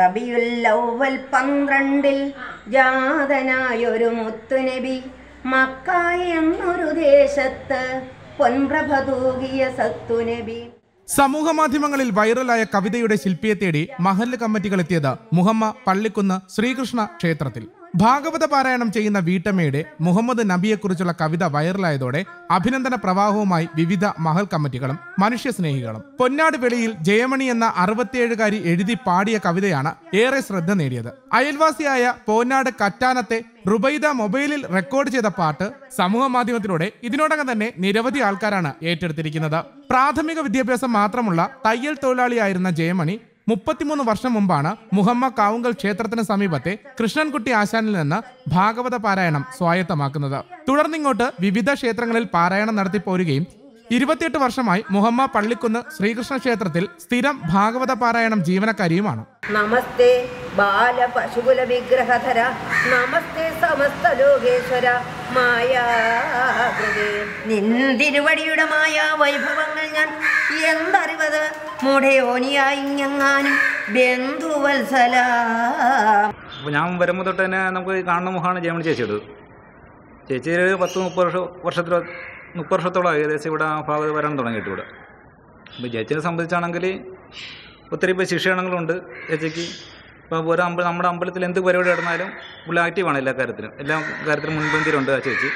റബിയുൽ അവ്വൽ 12-ൽ ജാതനായൊരു മുത്തുനബി മക്ക എന്നൊരു ദേശത്ത് പൊൻപ്രഭ തൂകിയ സത്തുനബി. സമൂഹ മാധ്യമങ്ങളിൽ വൈറലായ കവിതയുടെ ശില്പിയെ തേടി മഹല്ല് കമ്മിറ്റികൾ എത്തിയത് മുഹമ്മ പള്ളിക്കുന്ന് ശ്രീകൃഷ്ണ ക്ഷേത്രത്തിൽ. ഭാഗവത പാരായണം ചെയ്യുന്ന വീട്ടമ്മയുടെ മുഹമ്മദ് നബിയെക്കുറിച്ചുള്ള കവിത വൈറലായതോടെ അഭിനന്ദന പ്രവാഹവുമായി വിവിധ മഹൽ കമ്മിറ്റികളും മനുഷ്യസ്നേഹികളും. പൊന്നാട് വെളിയിൽ ജയമണി എന്ന 67-കാരി എഴുതി പാടിയ കവിതയാണ് ഏറെ ശ്രദ്ധ നേടിയത്. അയൽവാസിയായ പോന്നാട് കറ്റാനത്തെ റുബൈദ മൊബൈലിൽ റെക്കോർഡ് ചെയ്ത പാട്ട് സമൂഹ മാധ്യമത്തിലൂടെ ഇതിനോടകം തന്നെ നിരവധി ആൾക്കാരാണ് ഏറ്റെടുത്തിരിക്കുന്നത്. പ്രാഥമിക വിദ്യാഭ്യാസം മാത്രമുള്ള തയ്യൽ തൊഴിലാളിയായിരുന്ന ജയമണി 33 വർഷം മുമ്പാണ് മുഹമ്മ കാവുങ്കൽ ക്ഷേത്രത്തിന് സമീപത്തെ കൃഷ്ണൻകുട്ടി ആശാനിൽ നിന്ന് ഭാഗവത പാരായണം സ്വായത്തമാക്കുന്നത്. തുടർന്നിങ്ങോട്ട് വിവിധ ക്ഷേത്രങ്ങളിൽ പാരായണം നടത്തി പോരുകയും 28 വർഷമായി മുഹമ്മ പള്ളിക്കുന്ന് ശ്രീകൃഷ്ണ ക്ഷേത്രത്തിൽ സ്ഥിരം ഭാഗവത പാരായണം ജീവനക്കാരിയുമാണ്. നമസ്തേ ബാല പശുകുല വിഗ്രഹധര നമസ്തേ സമസ്ത ലോകേശ്വര മായാകൃതേ നിന്തിരുവടിയുടെ മായാ വൈഭവങ്ങൾ ഞാൻ എന്തറിവത് മുടയോനിയായിങ്ങാനും ബന്ധുവത്സല. ഞാൻ വരുമ്പോൾ തൊട്ട് തന്നെ നമുക്ക് കാണുന്ന മുഖമാണ് ജയമണി ചേച്ചിയുടെ. ചേച്ചിയുടെ 30 വർഷത്തോളമായി ഏകദേശം ഇവിടെ ഭാഗത്ത് വരാൻ തുടങ്ങിയിട്ട് ഇവിടെ. അപ്പോൾ ചേച്ചിയെ സംബന്ധിച്ചാണെങ്കിൽ ഒത്തിരി ഇപ്പോൾ ശിക്ഷണങ്ങളുണ്ട് ചേച്ചിക്ക്. ഇപ്പോൾ ഒരു നമ്മുടെ അമ്പലത്തിൽ എന്ത് പരിപാടി നടന്നാലും ഫുൾ ആക്റ്റീവാണ് എല്ലാ കാര്യത്തിലും മുൻപന്തിയിലുണ്ട് ആ ചേച്ചി.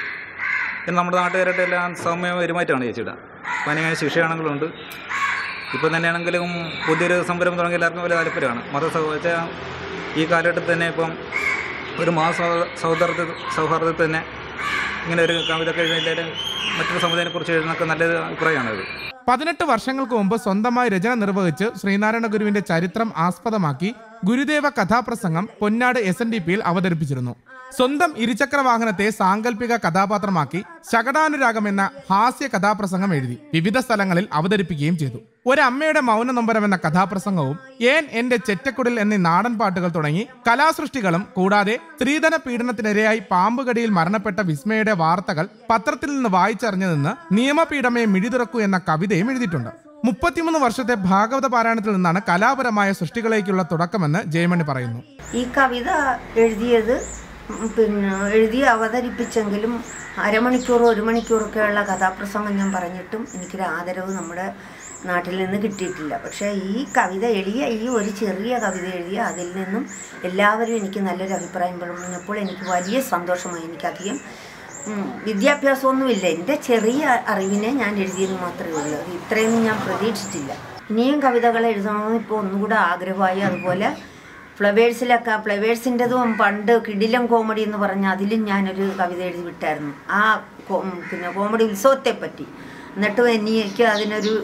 പിന്നെ നമ്മുടെ നാട്ടുകാരായിട്ട് എല്ലാം സൗമ്യ പെരുമാറ്റമാണ് ചേച്ചിയുടെ. അപ്പോൾ അതിനായ ശിക്ഷണങ്ങളുണ്ട്. ഇപ്പം തന്നെയാണെങ്കിലും പുതിയൊരു സംരംഭം തുടങ്ങി എല്ലാവർക്കും വലിയ താല്പര്യമാണ്. വെച്ചാൽ ഈ കാലഘട്ടത്തിൽ തന്നെ ഇപ്പം ഒരു സൗഹാർദ്ദത്തിൽ തന്നെ ഇങ്ങനെ ഒരു കവിത കഴിഞ്ഞാൽ മറ്റൊരു സമുദായത്തെക്കുറിച്ച് എഴുതുന്നൊക്കെ നല്ലൊരു അഭിപ്രായമാണത്. 18 വർഷങ്ങൾക്ക് മുമ്പ് സ്വന്തമായി രചന നിർവഹിച്ച് ശ്രീനാരായണ ഗുരുവിന്റെ ചരിത്രം ആസ്പദമാക്കി ഗുരുദേവ കഥാപ്രസംഗം പൊന്നാട് SNDP-യിൽ അവതരിപ്പിച്ചിരുന്നു. സ്വന്തം ഇരുചക്ര വാഹനത്തെ സാങ്കല്പിക കഥാപാത്രമാക്കി ശകടാനുരാഗം എന്ന ഹാസ്യ കഥാപ്രസംഗം എഴുതി വിവിധ സ്ഥലങ്ങളിൽ അവതരിപ്പിക്കുകയും ചെയ്തു. ഒരമ്മയുടെ മൗന നൊമ്പരം എന്ന കഥാപ്രസംഗവും ഏൻ എന്റെ ചെറ്റക്കുടിൽ എന്നീ നാടൻ പാട്ടുകൾ തുടങ്ങി കലാസൃഷ്ടികളും. കൂടാതെ സ്ത്രീധന പീഡനത്തിനിരയായി പാമ്പുകടിയിൽ മരണപ്പെട്ട വിസ്മയുടെ വാർത്തകൾ പത്രത്തിൽ നിന്ന് വായിച്ചറിഞ്ഞു നിന്ന് നിയമപീഡമയെ മിഴിതുറക്കൂ എന്ന കവിതയും എഴുതിയിട്ടുണ്ട്. 33 വർഷത്തെ ഭാഗവത പാരായണത്തിൽ നിന്നാണ് കലാപരമായ സൃഷ്ടികളേക്കുള്ള തുടക്കമെന്ന് ജയമണി പറയുന്നു. ഈ കവിത എഴുതി അവതരിപ്പിച്ചെങ്കിലും 1 മണിക്കൂറോ 1 മണിക്കൂറൊക്കെയുള്ള കഥാപ്രസംഗം ഞാൻ പറഞ്ഞിട്ടും എനിക്കൊരു ആദരവ് നമ്മുടെ നാട്ടിൽ നിന്ന് കിട്ടിയിട്ടില്ല. പക്ഷേ ഈ കവിത എഴുതിയ ഈ ഒരു ചെറിയ കവിത എഴുതിയ അതിൽ നിന്നും എല്ലാവരും എനിക്ക് നല്ലൊരു അഭിപ്രായം പറഞ്ഞപ്പോൾ എനിക്ക് വലിയ സന്തോഷമായി. എനിക്കധികം വിദ്യാഭ്യാസമൊന്നുമില്ല, എൻ്റെ ചെറിയ അറിവിനെ ഞാൻ എഴുതിയത് മാത്രമേ ഉള്ളൂ. അത് ഇത്രയൊന്നും ഞാൻ പ്രതീക്ഷിച്ചില്ല. ഇനിയും കവിതകൾ എഴുതണമെന്ന് ഇപ്പോൾ ഒന്നുകൂടെ ആഗ്രഹമായി. അതുപോലെ ഫ്ലവേഴ്സിലൊക്കെ ഫ്ലവേഴ്സിൻ്റെതും പണ്ട് കിടിലം കോമഡി എന്ന് പറഞ്ഞാൽ അതിലും ഞാനൊരു കവിത എഴുതി വിട്ടായിരുന്നു കോമഡി ഉത്സവത്തെപ്പറ്റി. എന്നിട്ടും എനിക്ക് അതിനൊരു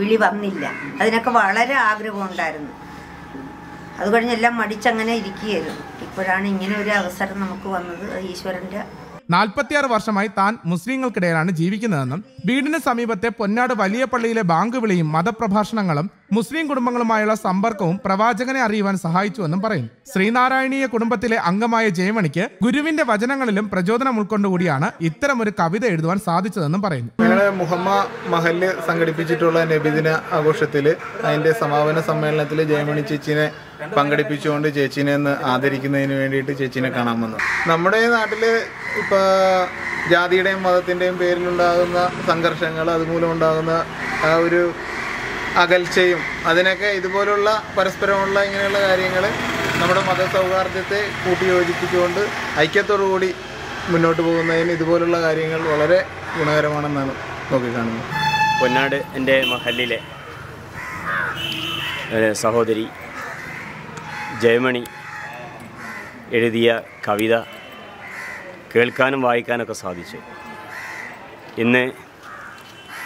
വിളി വന്നില്ല. അതിനൊക്കെ വളരെ ആഗ്രഹമുണ്ടായിരുന്നു. അത് കഴിഞ്ഞെല്ലാം മടിച്ചങ്ങനെ ഇരിക്കുകയായിരുന്നു. ഇപ്പോഴാണ് ഇങ്ങനെ ഒരു അവസരം നമുക്ക് വന്നത്. ഈശ്വരൻ്റെ 46 വർഷമായി താൻ മുസ്ലിങ്ങൾക്കിടയിലാണ് ജീവിക്കുന്നതെന്നും വീടിന് സമീപത്തെ പൊന്നാട് വലിയ പള്ളിയിലെ ബാങ്ക് വിളിയും മതപ്രഭാഷണങ്ങളും മുസ്ലിം കുടുംബങ്ങളുമായുള്ള സമ്പർക്കവും പ്രവാചകനെ അറിയുവാൻ സഹായിച്ചുവെന്നും പറയുന്നു. ശ്രീനാരായണീയ കുടുംബത്തിലെ അംഗമായ ജയമണിക്ക് ഗുരുവിന്റെ വചനങ്ങളിലും പ്രചോദനം ഉൾക്കൊണ്ടുകൂടിയാണ് ഇത്തരം ഒരു കവിത എഴുതുവാൻ സാധിച്ചതെന്നും പറയുന്നു. ഞങ്ങളുടെ മുഹമ്മ മഹല് സംഘടിപ്പിച്ചിട്ടുള്ള നബിദിന ആഘോഷത്തിൽ അതിന്റെ സമാപന സമ്മേളനത്തിൽ ജയമണി ചേച്ചിനെ പങ്കെടുപ്പിച്ചുകൊണ്ട് ചേച്ചിനെ ഒന്ന് ആദരിക്കുന്നതിന് വേണ്ടിയിട്ട് ചേച്ചിനെ കാണാൻ വന്നു. നമ്മുടെ നാട്ടിൽ ഇപ്പോൾ ജാതിയുടെയും മതത്തിൻ്റെയും പേരിലുണ്ടാകുന്ന സംഘർഷങ്ങൾ, അതുമൂലം ഉണ്ടാകുന്ന ആ ഒരു അകൽച്ചയും, അതിനൊക്കെ ഇതുപോലുള്ള പരസ്പരമുള്ള ഇങ്ങനെയുള്ള കാര്യങ്ങൾ നമ്മുടെ മതസൗഹാർദ്ദത്തെ കൂട്ടിയോജിപ്പിച്ചുകൊണ്ട് ഐക്യത്തോടുകൂടി മുന്നോട്ട് പോകുന്നതിന് ഇതുപോലുള്ള കാര്യങ്ങൾ വളരെ ഗുണകരമാണെന്നാണ് നോക്കിക്കാണുന്നത്. പൊന്നാട് എൻ്റെ മഹല്ലിലെ സഹോദരി ജയമണി എഴുതിയ കവിത കേൾക്കാനും വായിക്കാനൊക്കെ സാധിച്ചു. ഇന്ന്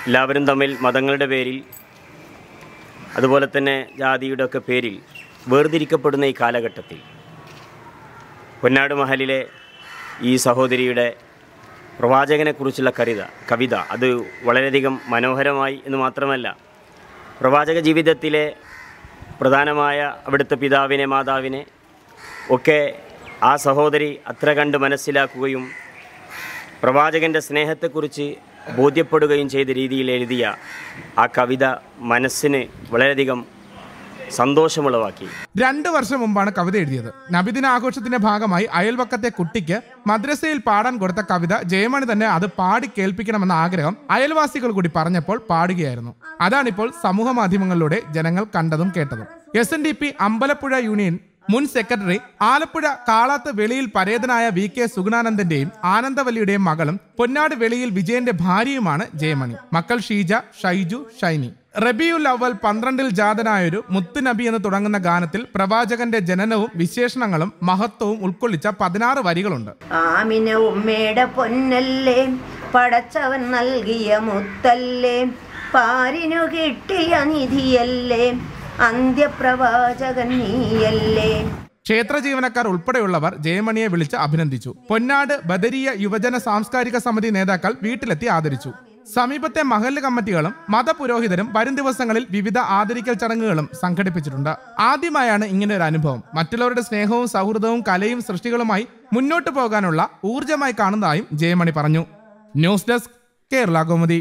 എല്ലാവരും തമ്മിൽ മതങ്ങളുടെ പേരിൽ അതുപോലെ തന്നെ ജാതിയുടെ ഒക്കെ പേരിൽ വേർതിരിക്കപ്പെടുന്ന ഈ കാലഘട്ടത്തിൽ പൊന്നാട് മഹലിലെ ഈ സഹോദരിയുടെ പ്രവാചകനെക്കുറിച്ചുള്ള കവിത അത് വളരെയധികം മനോഹരമായി എന്ന് മാത്രമല്ല, പ്രവാചക ജീവിതത്തിലെ പ്രധാനമായ അവിടുത്തെ പിതാവിനെ മാതാവിനെ ഒക്കെ ആ സഹോദരി അത്ര കണ്ട് മനസ്സിലാക്കുകയും പ്രവാചകൻ്റെ സ്നേഹത്തെക്കുറിച്ച് ബോധ്യപ്പെടുകയും ചെയ്ത രീതിയിൽ എഴുതിയ ആ കവിത മനസ്സിന് വളരെയധികം സന്തോഷമുളവാക്കി. 2 വർഷം മുമ്പാണ് കവിത എഴുതിയത്. നബിദിന ആഘോഷത്തിന്റെ ഭാഗമായി അയൽവക്കത്തെ കുട്ടിക്ക് മദ്രസയിൽ പാടാൻ കൊടുത്ത കവിത ജയമണി തന്നെ അത് പാടി കേൾപ്പിക്കണമെന്ന ആഗ്രഹം അയൽവാസികൾ കൂടി പറഞ്ഞപ്പോൾ പാടുകയായിരുന്നു. അതാണിപ്പോൾ സമൂഹ മാധ്യമങ്ങളിലൂടെ ജനങ്ങൾ കണ്ടതും കേട്ടതും. SNDP അമ്പലപ്പുഴ യൂണിയൻ മുൻ സെക്രട്ടറി ആലപ്പുഴ കാളാത്ത് വെളിയിൽ പരേതനായ VK സുഗുണാനന്ദന്റെയും ആനന്ദവല്ലിയുടെയും മകളും പൊന്നാട് വെളിയിൽ വിജയന്റെ ഭാര്യയുമാണ് ജയമണി. മക്കൾ ഷീജ, ഷൈജു, ഷൈനി. റബിയുൽ അവ്വൽ 12-ൽ ജാതനായൊരു മുത്തുനബി എന്ന് തുടങ്ങുന്ന ഗാനത്തിൽ പ്രവാചകന്റെ ജനനവും വിശേഷണങ്ങളും മഹത്വവും ഉൾക്കൊള്ളിച്ച 16 വരികളുണ്ട്. ആമിന ഉമ്മേട പൊന്നല്ലേ, പടച്ചവൻ നൽകിയ മുത്തല്ലേ, പാരിനു കിട്ടിയ നിധിയല്ലേ, അന്ത്യപ്രവാചകൻ നീയല്ലേ. ക്ഷേത്ര ജീവനക്കാർ ഉൾപ്പെടെയുള്ളവർ ജയമണിയെ വിളിച്ച് അഭിനന്ദിച്ചു. പൊന്നാട് ബദരിയ യുവജന സാംസ്കാരിക സമിതി നേതാക്കൾ വീട്ടിലെത്തി ആദരിച്ചു. സമീപത്തെ മഹല്ല് കമ്മിറ്റികളും മതപുരോഹിതരും വരും ദിവസങ്ങളിൽ വിവിധ ആദരിക്കൽ ചടങ്ങുകളും സംഘടിപ്പിച്ചിട്ടുണ്ട്. ആദ്യമായാണ് ഇങ്ങനെ ഒരു അനുഭവം മറ്റുള്ളവരുടെ സ്നേഹവും സൗഹൃദവും കലയും സൃഷ്ടികളുമായി മുന്നോട്ടു പോകാനുള്ള ഊർജമായി കാണുന്നതായും ജയമണി പറഞ്ഞു. News desk, Kerala Kaumudi.